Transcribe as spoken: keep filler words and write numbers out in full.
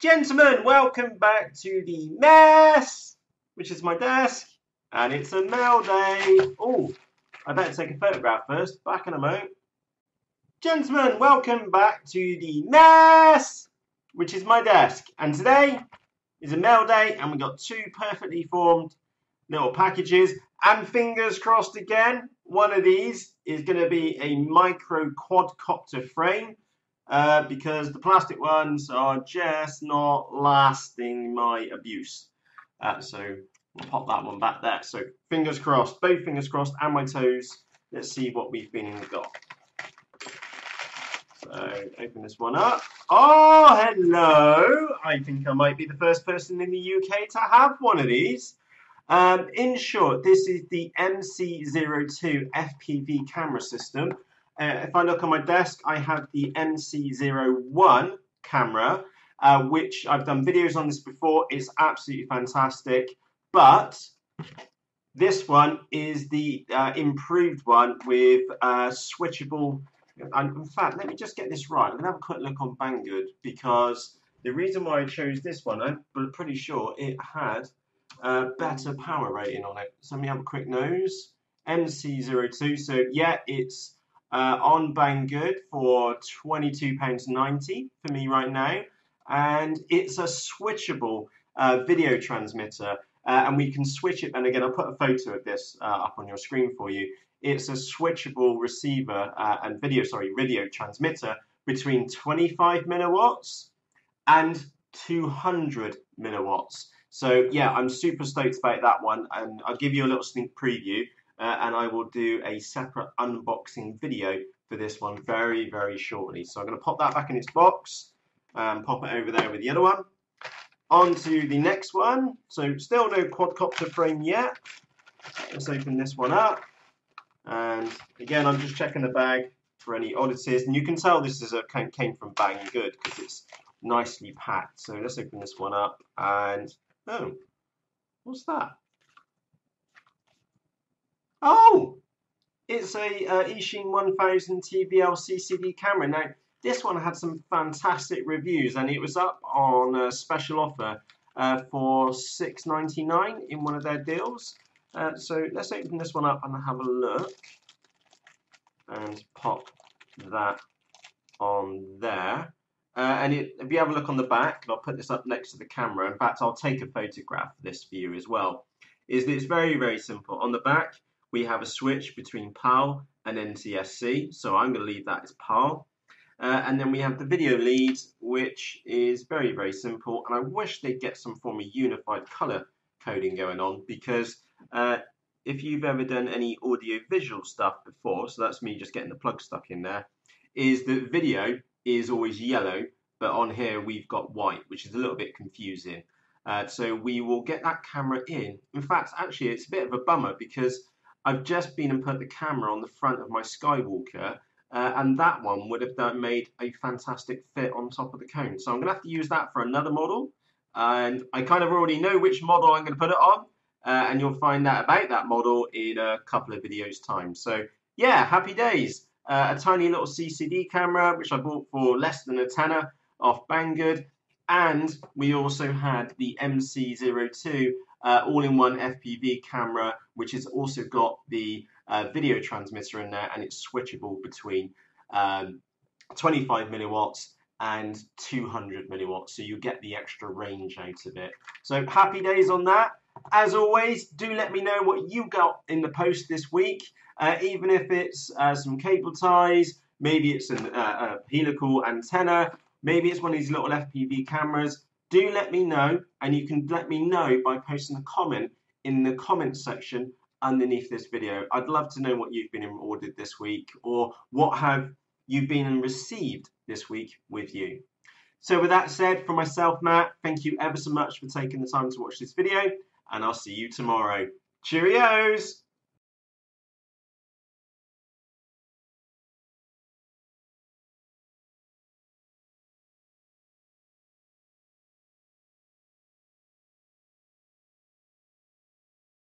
Gentlemen, welcome back to the mess, which is my desk, and it's a mail day. Oh, I better take a photograph first. Back in a moment. Gentlemen, welcome back to the mess, which is my desk, and today is a mail day, and we got two perfectly formed little packages. And fingers crossed again, one of these is going to be a micro quadcopter frame. Uh, because the plastic ones are just not lasting my abuse. Uh, so we'll pop that one back there. So fingers crossed, both fingers crossed and my toes. Let's see what we've been got. So open this one up. Oh, hello. I think I might be the first person in the U K to have one of these. Um, in short, this is the M C zero two F P V camera system. Uh, if I look on my desk, I have the M C zero one camera, uh, which I've done videos on this before. It's absolutely fantastic. But this one is the uh, improved one with uh, switchable. And in fact, let me just get this right. I'm going to have a quick look on Banggood, because the reason why I chose this one, I'm pretty sure it had a better power rating on it. So let me have a quick nose. M C zero two. So yeah, it's... Uh, on Banggood for twenty-two pounds ninety for me right now, and it's a switchable uh, video transmitter, uh, and we can switch it. And again, I'll put a photo of this uh, up on your screen for you. It's a switchable receiver uh, and video, sorry, video transmitter between twenty-five milliwatts and two hundred milliwatts. So yeah, I'm super stoked about that one, and I'll give you a little sneak preview. Uh, and I will do a separate unboxing video for this one very, very shortly. So I'm going to pop that back in its box and pop it over there with the other one. On to the next one. So still no quadcopter frame yet. Let's open this one up. And again, I'm just checking the bag for any oddities. And you can tell this is a came from Banggood because it's nicely packed. So let's open this one up. And oh, what's that? Oh, it's a uh, Ishin one thousand T V L C C D camera. Now, this one had some fantastic reviews, and it was up on a special offer uh, for six ninety-nine in one of their deals. Uh, so let's open this one up and have a look, and pop that on there. Uh, and it, if you have a look on the back, I'll put this up next to the camera. In fact, I'll take a photograph of this for you as well. Is that it's very, very simple. On the back, we have a switch between P A L and N T S C, so I'm going to leave that as P A L. Uh, and then we have the video lead, which is very, very simple. And I wish they'd get some form of unified colour coding going on, because uh, if you've ever done any audio-visual stuff before, so that's me just getting the plug stuck in there, is that video is always yellow, but on here we've got white, which is a little bit confusing. Uh, so we will get that camera in. In fact, actually, it's a bit of a bummer, because I've just been and put the camera on the front of my Skywalker, uh, and that one would have done, made a fantastic fit on top of the cone. So I'm going to have to use that for another model, and I kind of already know which model I'm going to put it on, uh, and you'll find out about that model in a couple of videos' time. So yeah, happy days. Uh, a tiny little C C D camera, which I bought for less than a tenner off Banggood, and we also had the M C zero two Uh, all-in-one F P V camera, which has also got the uh, video transmitter in there, and it's switchable between um, twenty-five milliwatts and two hundred milliwatts, so you get the extra range out of it. So happy days on that. As always, do let me know what you got in the post this week, uh, even if it's uh, some cable ties, maybe it's an, uh, a helical antenna, maybe it's one of these little F P V cameras. Do let me know, and you can let me know by posting a comment in the comment section underneath this video. I'd love to know what you've been ordered this week, or what have you been and received this week with you. So with that said, for myself, Matt, thank you ever so much for taking the time to watch this video, and I'll see you tomorrow. Cheerios!